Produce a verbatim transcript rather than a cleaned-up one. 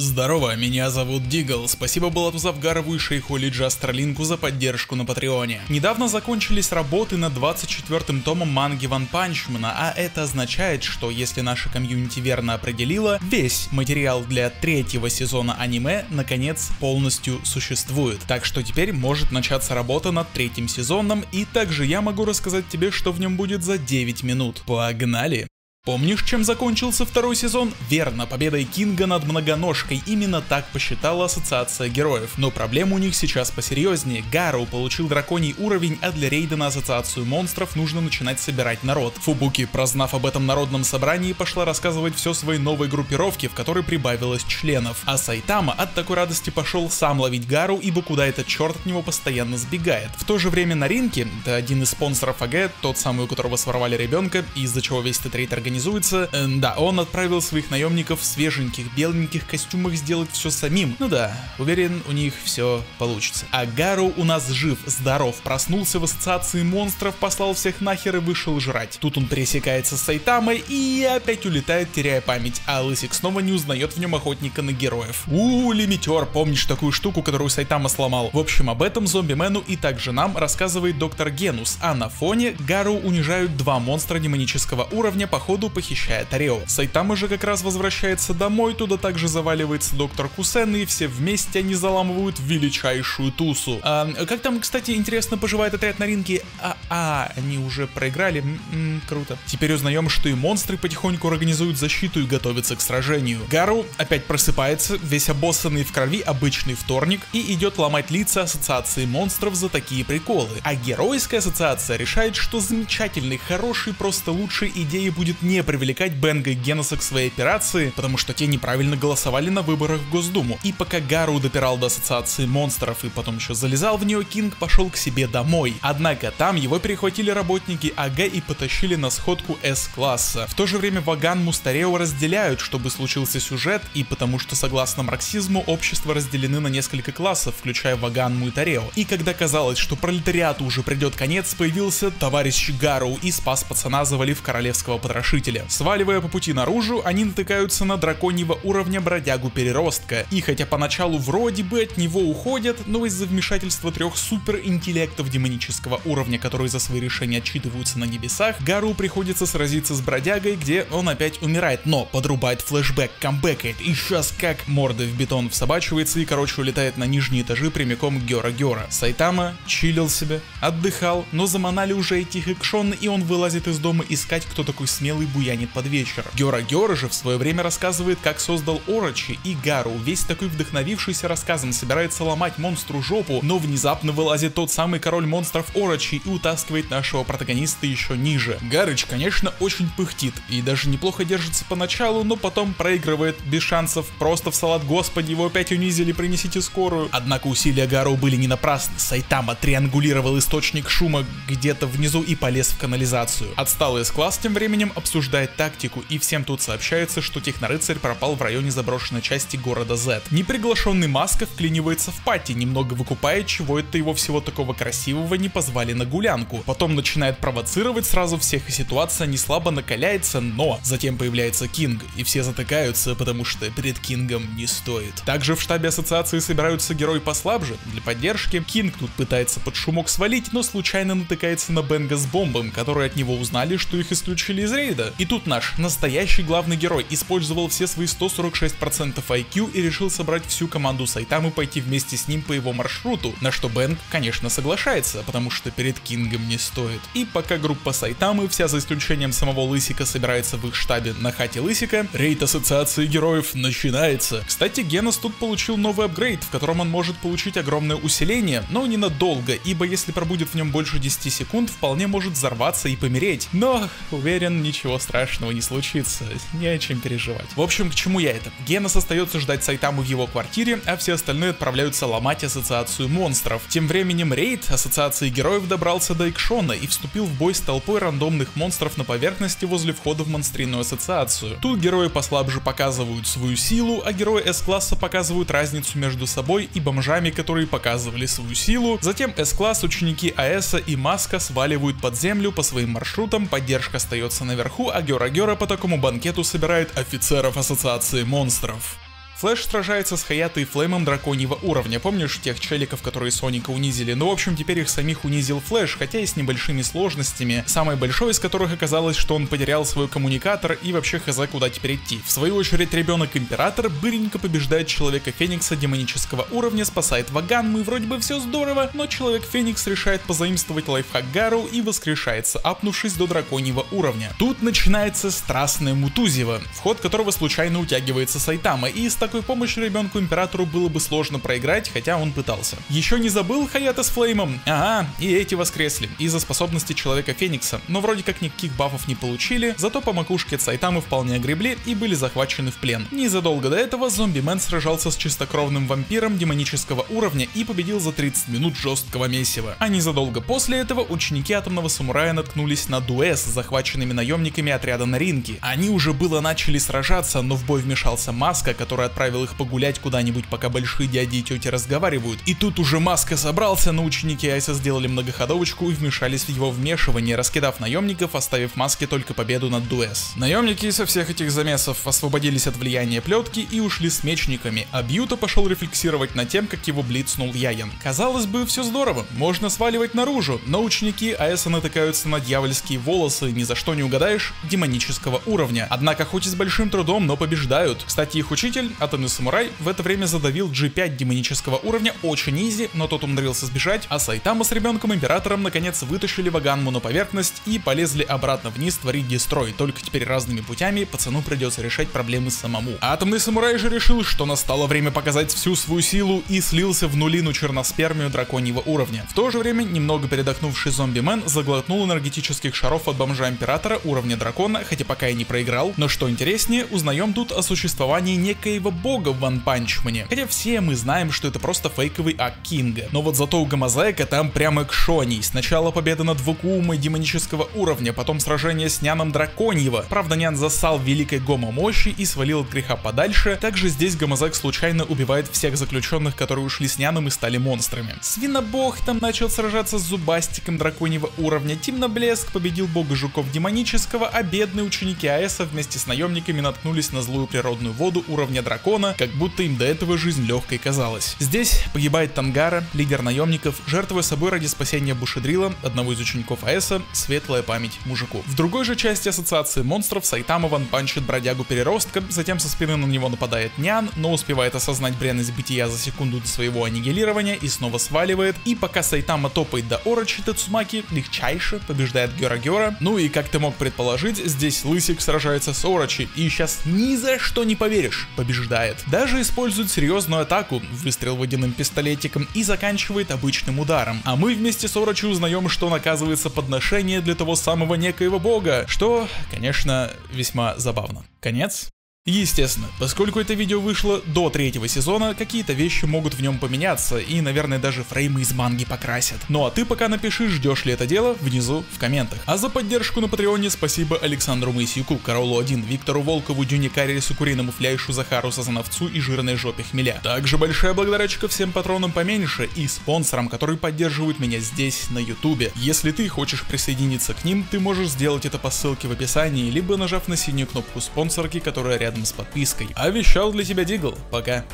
Здорово, меня зовут Дигл, спасибо Балату Завгарову и Шейху Лиджа Астролинку за поддержку на Патреоне. Недавно закончились работы над двадцать четвёртым томом манги Ван Панчмена, а это означает, что если наша комьюнити верно определила, весь материал для третьего сезона аниме наконец полностью существует. Так что теперь может начаться работа над третьим сезоном, и также я могу рассказать тебе, что в нем будет за девять минут. Погнали! Помнишь, чем закончился второй сезон? Верно, победой Кинга над Многоножкой, именно так посчитала Ассоциация Героев. Но проблема у них сейчас посерьезнее. Гару получил драконий уровень, а для рейда на Ассоциацию Монстров нужно начинать собирать народ. Фубуки, прознав об этом народном собрании, пошла рассказывать все своей новой группировке, в которой прибавилось членов. А Сайтама от такой радости пошел сам ловить Гару, ибо куда этот черт от него постоянно сбегает. В то же время на ринке, это один из спонсоров АГ, тот самый, у которого сворвали ребенка, из-за чего весь этот рейд организовался, Э, да, он отправил своих наемников в свеженьких беленьких костюмах сделать все самим. Ну да, уверен, у них все получится. А Гару у нас жив, здоров, проснулся в Ассоциации Монстров, послал всех нахер и вышел жрать. Тут он пересекается с Сайтамой и опять улетает, теряя память, а Лысик снова не узнает в нем охотника на героев. У-у-у, лимитер, помнишь такую штуку, которую Сайтама сломал? В общем, об этом Зомби-Мену и также нам рассказывает доктор Генус, а на фоне Гару унижают два монстра демонического уровня, походу похищая Тарео. Сайтама же как раз возвращается домой, туда также заваливается доктор Кусен, и все вместе они заламывают величайшую тусу. А, как там, кстати, интересно поживает отряд на ринге? А, а они уже проиграли? М-м, круто. Теперь узнаем, что и монстры потихоньку организуют защиту и готовятся к сражению. Гару опять просыпается, весь обоссанный в крови, обычный вторник, и идет ломать лица Ассоциации Монстров за такие приколы. А Геройская Ассоциация решает, что замечательный, хороший, просто лучшей идеей будет не не привлекать Бенга и Геноса к своей операции, потому что те неправильно голосовали на выборах в Госдуму. И пока Гару допирал до Ассоциации Монстров и потом еще залезал в нее, Кинг пошел к себе домой. Однако там его перехватили работники АГ и потащили на сходку С-класса. В то же время Ваганму с Тарео разделяют, чтобы случился сюжет, и потому что согласно марксизму общество разделены на несколько классов, включая Ваганму и Тарео. И когда казалось, что пролетариату уже придет конец, появился товарищ Гару и спас пацана, завалив королевского потрошителя. Сваливая по пути наружу, они натыкаются на драконьего уровня бродягу-переростка. И хотя поначалу вроде бы от него уходят, но из-за вмешательства трех суперинтеллектов демонического уровня, которые за свои решения отчитываются на небесах, Гару приходится сразиться с бродягой, где он опять умирает, но подрубает флешбэк, камбэкает, и сейчас как мордой в бетон всобачивается и, короче, улетает на нижние этажи прямиком к Гёра-Гёра. Сайтама чилил себе, отдыхал, но заманали уже эти экшоны, и он вылазит из дома искать, кто такой смелый буянит под вечер. Гёра Гёра же в свое время рассказывает, как создал Орочи, и Гару, весь такой вдохновившийся рассказом, собирается ломать монстру жопу, но внезапно вылазит тот самый король монстров Орочи и утаскивает нашего протагониста еще ниже. Гарыч, конечно, очень пыхтит и даже неплохо держится поначалу, но потом проигрывает без шансов, просто в салат, господи, его опять унизили, принесите скорую. Однако усилия Гару были не напрасны, Сайтама триангулировал источник шума где-то внизу и полез в канализацию. Отсталый С-класс тем временем обсуждает Обсуждает тактику, и всем тут сообщается, что технорыцарь пропал в районе заброшенной части города Зет. Неприглашенный Маска вклинивается в пати, немного выкупает, чего это его всего такого красивого не позвали на гулянку. Потом начинает провоцировать сразу всех, и ситуация неслабо накаляется, но затем появляется Кинг, и все затыкаются, потому что перед Кингом не стоит. Также в штабе ассоциации собираются герои послабже для поддержки. Кинг тут пытается под шумок свалить, но случайно натыкается на Бенга с бомбом, которые от него узнали, что их исключили из рейда. И тут наш настоящий главный герой использовал все свои сто сорок шесть процентов ай кью и решил собрать всю команду Сайтамы и пойти вместе с ним по его маршруту, на что Бенг, конечно, соглашается, потому что перед Кингом не стоит. И пока группа Сайтамы, вся за исключением самого Лысика, собирается в их штабе на хате Лысика, рейд Ассоциации Героев начинается. Кстати, Генос тут получил новый апгрейд, в котором он может получить огромное усиление, но ненадолго, ибо если пробудет в нем больше десяти секунд, вполне может взорваться и помереть. Но, уверен, ничего страшного не случится, не о чем переживать. В общем, к чему я это? Генос остается ждать Сайтаму в его квартире, а все остальные отправляются ломать Ассоциацию Монстров. Тем временем рейд Ассоциации Героев добрался до Икшона и вступил в бой с толпой рандомных монстров на поверхности возле входа в монстринную ассоциацию. Тут герои послабже показывают свою силу, а герои С-класса показывают разницу между собой и бомжами, которые показывали свою силу. Затем С-класс, ученики АЭСа и Маска сваливают под землю по своим маршрутам, поддержка остается наверху, а Гёра Гёра по такому банкету собирает офицеров Ассоциации Монстров. Флэш сражается с Хаятой и Флеймом драконьего уровня. Помнишь тех челиков, которые Соника унизили? Ну, в общем, теперь их самих унизил Флэш, хотя и с небольшими сложностями. Самой большой из которых оказалось, что он потерял свой коммуникатор и вообще хз, куда теперь идти. В свою очередь, Ребенок Император быренько побеждает Человека-Феникса демонического уровня, спасает Ваганму, и вроде бы все здорово, но Человек-Феникс решает позаимствовать лайфхак Гару и воскрешается, апнувшись до драконьего уровня. Тут начинается страстное мутузиво, в ход которого случайно утягивается Сайтама, и с такой помощью Ребенку Императору было бы сложно проиграть, хотя он пытался. Еще не забыл Хаята с Флеймом? Ага, и эти воскресли из-за способности Человека-Феникса, но вроде как никаких бафов не получили, зато по макушке от Сайтамы вполне огребли и были захвачены в плен. Незадолго до этого Зомби-Мен сражался с чистокровным вампиром демонического уровня и победил за тридцать минут жесткого месива. А незадолго после этого ученики Атомного Самурая наткнулись на дуэс с захваченными наемниками отряда Наринки. Они уже было начали сражаться, но в бой вмешался Маска, который отправил их погулять куда-нибудь, пока большие дяди и тети разговаривают. И тут уже Маска собрался, но ученики Айса сделали многоходовочку и вмешались в его вмешивание, раскидав наемников, оставив Маске только победу над дуэс. Наемники со всех этих замесов освободились от влияния плетки и ушли с мечниками, а Бьюта пошел рефлексировать над тем, как его блицнул Яен. Казалось бы, все здорово, можно сваливать наружу, но ученики Айса натыкаются на дьявольские волосы, ни за что не угадаешь, демонического уровня. Однако хоть и с большим трудом, но побеждают. Кстати, их учитель, Атомный Самурай, в это время задавил джи пять демонического уровня очень изи, но тот умудрился сбежать, а Сайтама с Ребенком Императором наконец вытащили Ваганму на поверхность и полезли обратно вниз творить дестрой, только теперь разными путями пацану придется решать проблемы самому. Атомный Самурай же решил, что настало время показать всю свою силу и слился в нулину Черноспермию драконьего уровня. В то же время немного передохнувший Зомби-Мен заглотнул энергетических шаров от Бомжа Императора уровня дракона, хотя пока и не проиграл, но что интереснее, узнаем тут о существовании некоего бога в Ван Панчмене, хотя все мы знаем, что это просто фейковый акт Кинга. Но вот зато у Гамазека там прямо экшоний. Сначала победа над Вакуумой демонического уровня, потом сражение с Няном драконьего. Правда, Нян засал великой гомо мощи и свалил от греха подальше. Также здесь Гамазек случайно убивает всех заключенных, которые ушли с Няном и стали монстрами. Свинобог там начал сражаться с Зубастиком драконьего уровня, Темноблеск победил бога жуков демонического, а бедные ученики Аэса вместе с наемниками наткнулись на злую природную воду уровня дракона, как будто им до этого жизнь легкой казалась. Здесь погибает Тангара, лидер наемников, жертвуя собой ради спасения Бушедрила, одного из учеников Аэса, светлая память мужику. В другой же части Ассоциации монстров Сайтама ванпанчит бродягу переростка, затем со спины на него нападает Нян, но успевает осознать бренность бытия за секунду до своего аннигилирования и снова сваливает. И пока Сайтама топает до Орочи, Тацумаки легчайше побеждает Гёра-Гёра. Ну и как ты мог предположить, здесь Лысик сражается с Орочи, и сейчас ни за что не поверишь, побеждает. Даже использует серьезную атаку, выстрел водяным пистолетиком, и заканчивает обычным ударом. А мы вместе с Орочи узнаем, что наказывается подношение для того самого некоего бога, что, конечно, весьма забавно. Конец. Естественно, поскольку это видео вышло до третьего сезона, какие-то вещи могут в нем поменяться, и, наверное, даже фреймы из манги покрасят. Ну а ты пока напиши, ждешь ли это дело, внизу в комментах. А за поддержку на Патреоне спасибо Александру Моисюку, Каролу один, Виктору Волкову, Дюникаре, Сукуриному, Фляйшу, Захару, Сазановцу и Жирной Жопе Хмеля. Также большая благодарочка всем патронам поменьше и спонсорам, которые поддерживают меня здесь, на ютубе. Если ты хочешь присоединиться к ним, ты можешь сделать это по ссылке в описании, либо нажав на синюю кнопку спонсорки, которая рядом с подпиской. А вещал для тебя Дигл. Пока.